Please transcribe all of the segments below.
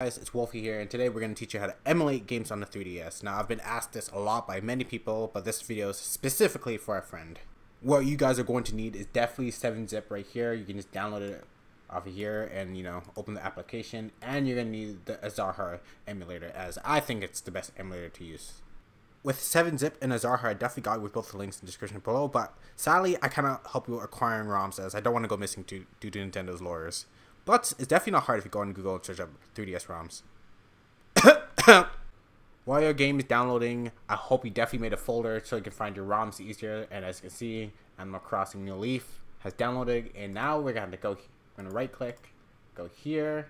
Guys, it's Wolfie here, and today we're going to teach you how to emulate games on the 3DS. Now, I've been asked this a lot by many people, but this video is specifically for a friend. What you guys are going to need is definitely 7-Zip right here. You can just download it off of here and, you know, open the application. And you're going to need the Azahar emulator, as I think it's the best emulator to use. With 7-Zip and Azahar, I definitely got you with both the links in the description below, but sadly, I cannot help you with acquiring ROMs, as I don't want to go missing due to Nintendo's lawyers. But it's definitely not hard if you go on Google and search up 3DS ROMs. While your game is downloading, I hope you definitely made a folder so you can find your ROMs easier. And as you can see, Animal Crossing New Leaf has downloaded. And now we're going to right click, go here,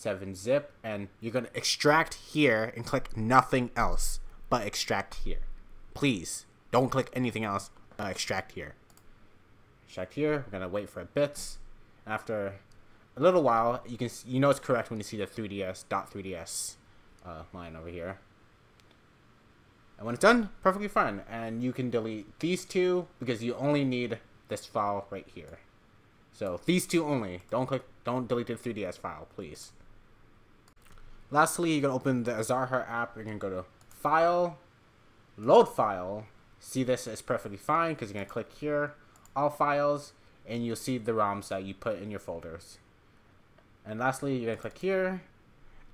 7-Zip, and you're going to extract here and click nothing else but extract here. Please don't click anything else but extract here. Extract here. We're going to wait for a bit. After a little while, you know it's correct when you see the 3DS line over here. And when it's done, perfectly fine. And you can delete these two because you only need this file right here. So these two only. Don't delete the 3DS file, please. Lastly, you're gonna open the Azahar app. You're gonna go to File, Load File. See, this is perfectly fine because you're gonna click here, All Files, and you'll see the ROMs that you put in your folders. And lastly, you're going to click here,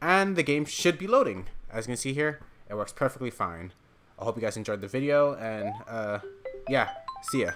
and the game should be loading. As you can see here, it works perfectly fine. I hope you guys enjoyed the video, and yeah, see ya.